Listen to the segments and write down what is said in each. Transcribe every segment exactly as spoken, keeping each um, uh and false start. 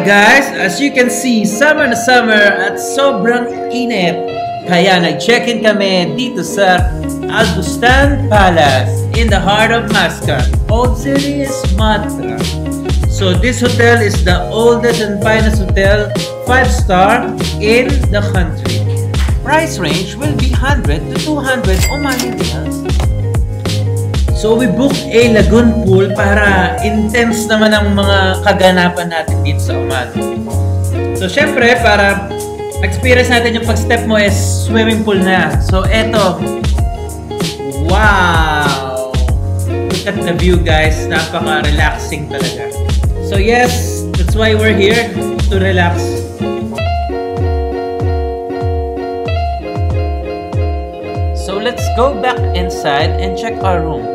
Alright guys, as you can see, summer na summer at sobrang init. Kaya nag-check-in kami dito sa Al-Bustan Palace in the heart of Muscat, old city is Sumatra. So this hotel is the oldest and finest hotel, five star in the country. Price range will be one hundred to two hundred Omani riyals. So we booked a lagoon pool para intense naman ang mga kaganapan natin dito sa Oman. So syempre, para experience natin yung pag-step mo is swimming pool na. So eto, wow! Look at the view guys, napaka-relaxing talaga. So yes, that's why we're here, to relax. So let's go back inside and check our room.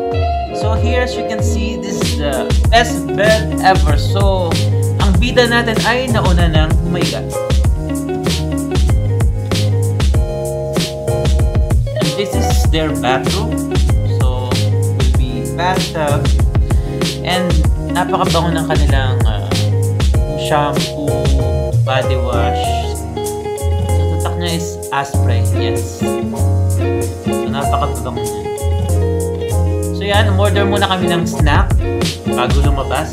So here, as you can see, this is the best bed ever. So, ang bida natin ay nauna ng humiga. And this is their bathroom. So, will be bathtub. And napakabango ng kanilang uh, shampoo, body wash. Ang tatak niya is Aspray. Yes. So, napakabango niya. Ayan, order muna kami ng snack bago lumabas.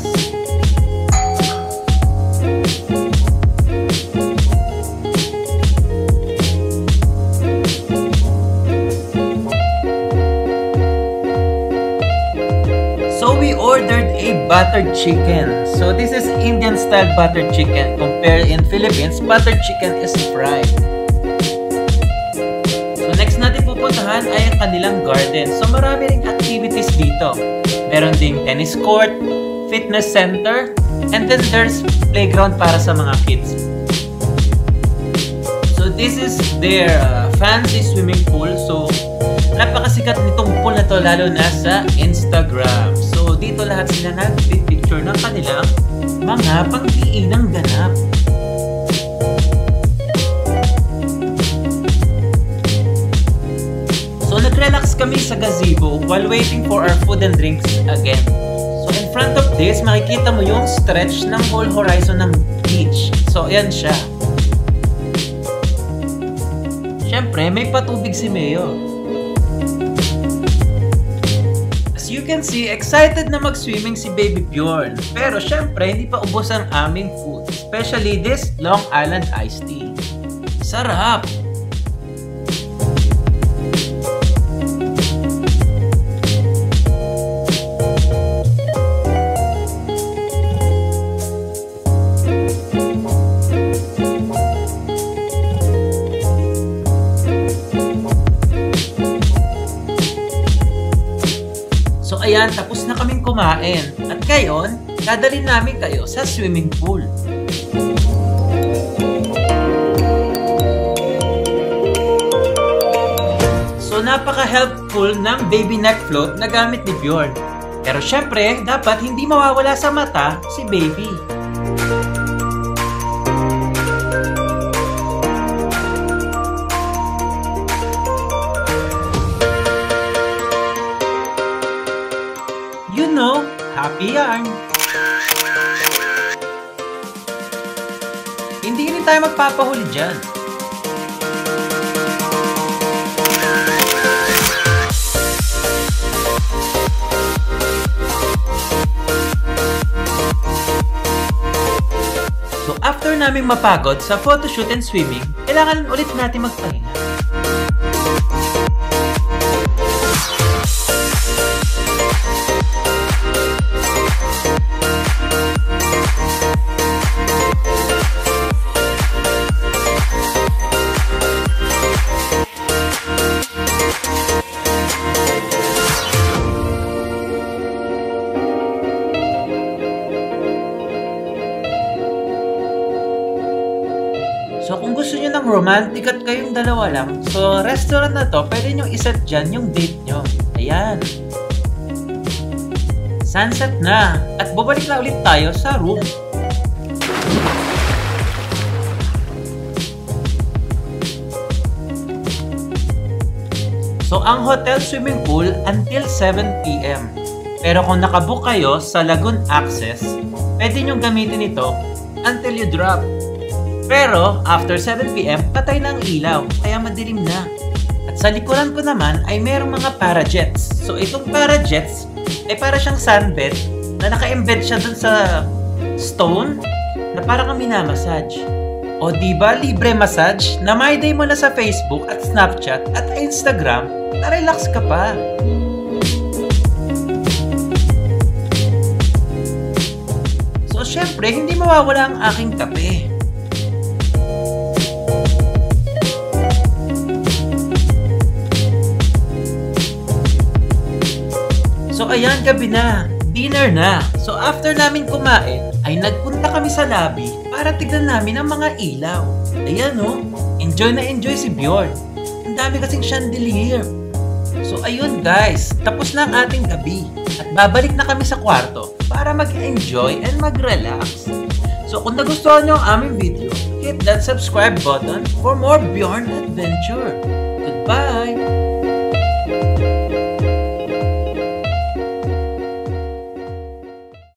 So we ordered a buttered chicken. So this is Indian style buttered chicken. Compared in Philippines, buttered chicken is fried. So next natin pupuntahan ay ang kanilang garden. So marami rin activities dito. Meron ding tennis court, fitness center, and then there's playground para sa mga kids. So this is their uh, fancy swimming pool. So napakasikat nitong pool na to lalo na sa Instagram. So dito lahat sila nag-picture ng kanilang mga pagtiinang ganap. So nag-relax kami sa gazebo while waiting for our food and drinks again. So in front of this, makikita mo yung stretch ng whole horizon ng beach. So ayan siya. Siyempre, may patubig si Mayo. As you can see, excited na mag-swimming si Baby Bjorn. Pero siyempre, hindi pa ubos ang aming food. Especially this Long Island iced tea. Sarap! Ayan, tapos na kaming kumain. At ngayon, dadalhin namin kayo sa swimming pool. So, napaka-helpful ng baby neck float na gamit ni Bjorn. Pero syempre, dapat hindi mawawala sa mata si baby. Happy yarn! Hindi rin tayo magpapahuli dyan. So after naming mapagod sa photoshoot and swimming, kailangan ulit natin magpahinga. So kung gusto nyo ng romantic at kayong dalawa lang, so restaurant na to, pwede nyo iset dyan yung date nyo. Ayan. Sunset na. At babalik na ulit tayo sa room. So ang hotel swimming pool until seven p m Pero kung nakabook kayo sa Lagoon Access, pwede nyo gamitin ito until you drop. Pero after seven p m, patay na ang ilaw, kaya madilim na. At sa likuran ko naman ay mayroong mga parajets. So itong parajets ay para siyang sunbed na naka-embed siya dun sa stone na para kang minamassage. O diba libre massage na may day mo na sa Facebook at Snapchat at Instagram na relax ka pa. So syempre hindi mawawala ang aking kape. So ayan, gabi na, dinner na. So after namin kumain, ay nagpunta kami sa lobby para tignan namin ang mga ilaw. Ayan o, enjoy na enjoy si Bjorn. Ang dami kasing chandelier. So ayun guys, tapos na ang ating gabi. At babalik na kami sa kwarto para mag-enjoy and mag-relax. So kung nagustuhan nyo ang aming video, hit that subscribe button for more Bjorn adventure. Goodbye!